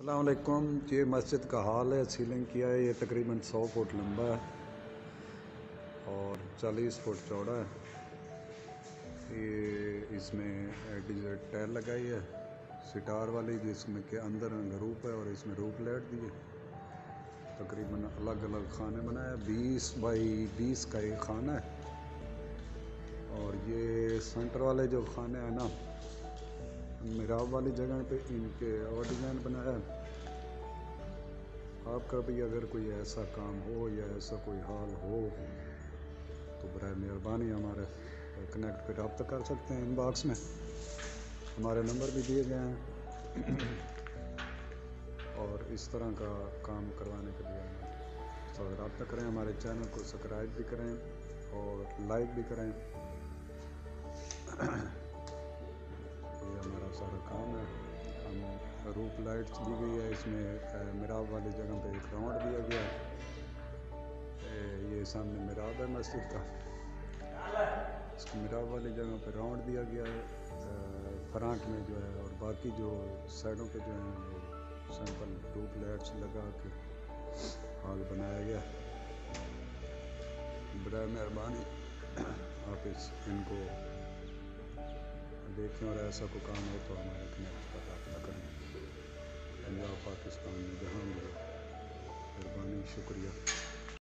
अस्सलाम वालेकुम। ये मस्जिद का हाल है, सीलिंग किया है। ये तकरीबन 100 फुट लंबा है और 40 फुट चौड़ा है। ये इसमें डिजिट टाइल लगाई है सितार वाली, जिसमें के अंदर रूप है और इसमें रूप लाइट दी है। तकरीबन अलग अलग खाने बनाए, 20 बाई 20 का एक खाना है। और ये सेंटर वाले जो खाने हैं ना, मेराब वाली जगह पे इनके और डिज़ाइन बनाया है। आपका भी अगर कोई ऐसा काम हो या ऐसा कोई हाल हो तो बराए मेहरबानी हमारे कनेक्ट पे रब्ता कर सकते हैं। इनबॉक्स में हमारे नंबर भी दिए गए हैं और इस तरह का काम करवाने के लिए तो रब्ता करें। हमारे चैनल को सब्सक्राइब भी करें और लाइक भी करें। सारा काम है, हम रूफ लाइट्स दी गई है, इसमें मिराब वाली जगह पे एक राउंड दिया गया है। ये सामने मिराब है मस्जिद का, इसकी मिराब वाली जगह पे राउंड दिया गया है फ्रंट में जो है, और बाकी जो साइडों पे जो है वो सैंपल रूफ लाइट्स लगा के हॉल बनाया गया। बड़ा मेहरबानी आप इनको देखें और ऐसा कोई काम हो तो हमारे कनेक्ट पर रब्ता करें। पंजाब पाकिस्तान में जहाँ भी मेहरबानी, शुक्रिया।